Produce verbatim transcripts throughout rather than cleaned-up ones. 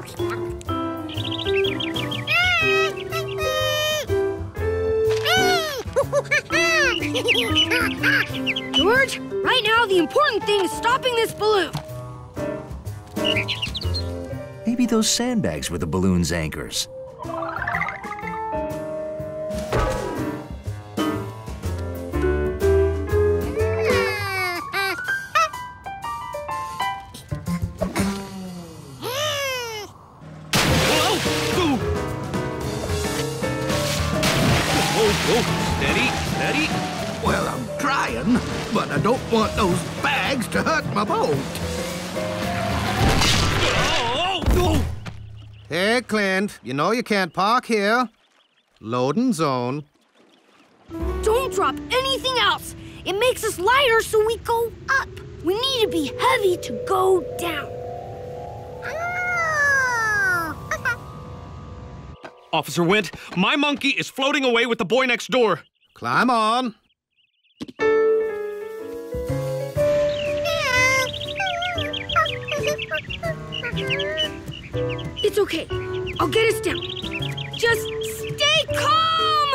George, right now the important thing is stopping this balloon. Maybe those sandbags were the balloon's anchors. But I don't want those bags to hurt my boat. Oh, oh, oh. Hey, Clint, you know you can't park here. Loading zone. Don't drop anything else. It makes us lighter so we go up. We need to be heavy to go down. Officer Wendt, my monkey is floating away with the boy next door. Climb on. It's okay. I'll get us down. Just stay calm!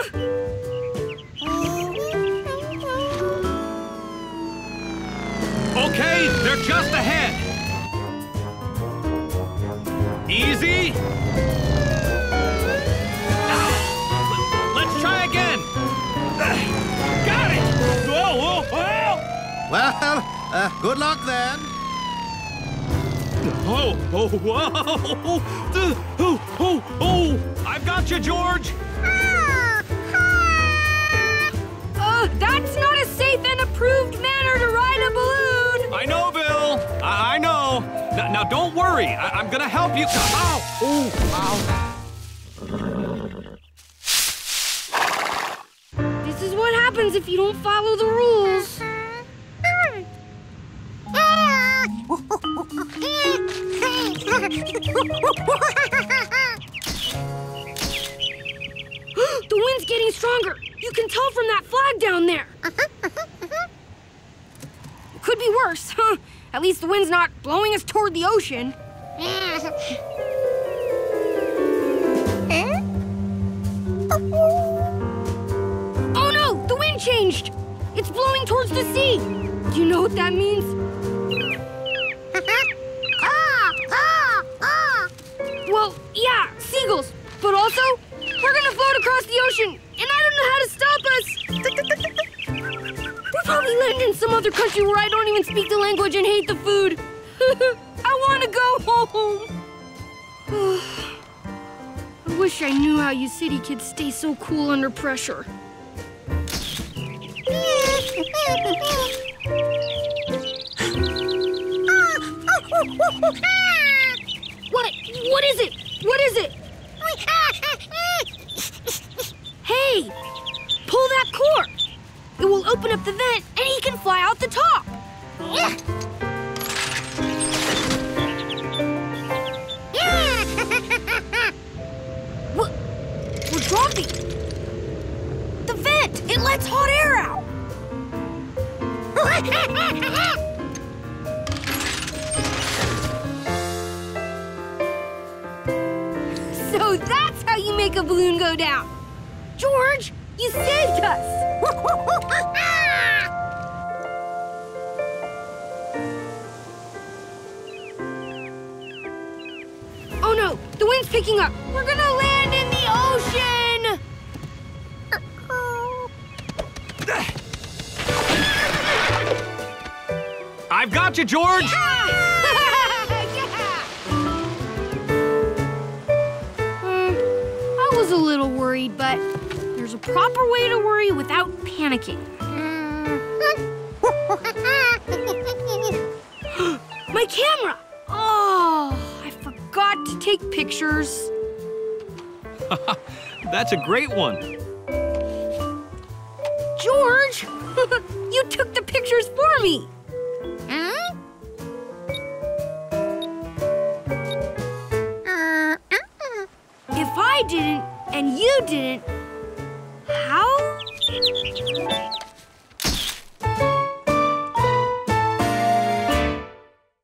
Okay, they're just ahead. Easy. Ah, let's try again. Got it! Whoa, whoa, whoa! Well, uh, good luck then. Oh, oh, whoa! Oh, oh, oh, oh! I've got you, George! Uh, that's not a safe and approved manner to ride a balloon! I know, Bill! I, I know! N now, don't worry. I I'm gonna help you. Ow! Ooh, ow. This is what happens if you don't follow the rules. The wind's getting stronger. You can tell from that flag down there. It could be worse, huh? At least the wind's not blowing us toward the ocean. Oh no, the wind changed. It's blowing towards the sea. Do you know what that means? Well, yeah, seagulls. But also, we're gonna float across the ocean, and I don't know how to stop us. We'll probably land in some other country where I don't even speak the language and hate the food. I wanna go home. I wish I knew how you city kids stay so cool under pressure. What? What is it? What is it? Hey, pull that cord. It will open up the vent and he can fly out the top. We're, we're dropping. The vent, it lets hot air out. So that's how you make a balloon go down. George, you saved us. Oh no, the wind's picking up. We're gonna land in the ocean. I've got you, George. Yeah! A little worried, but there's a proper way to worry without panicking. My camera! Oh, I forgot to take pictures. That's a great one. George, you took the pictures for me. If I didn't, and you didn't, how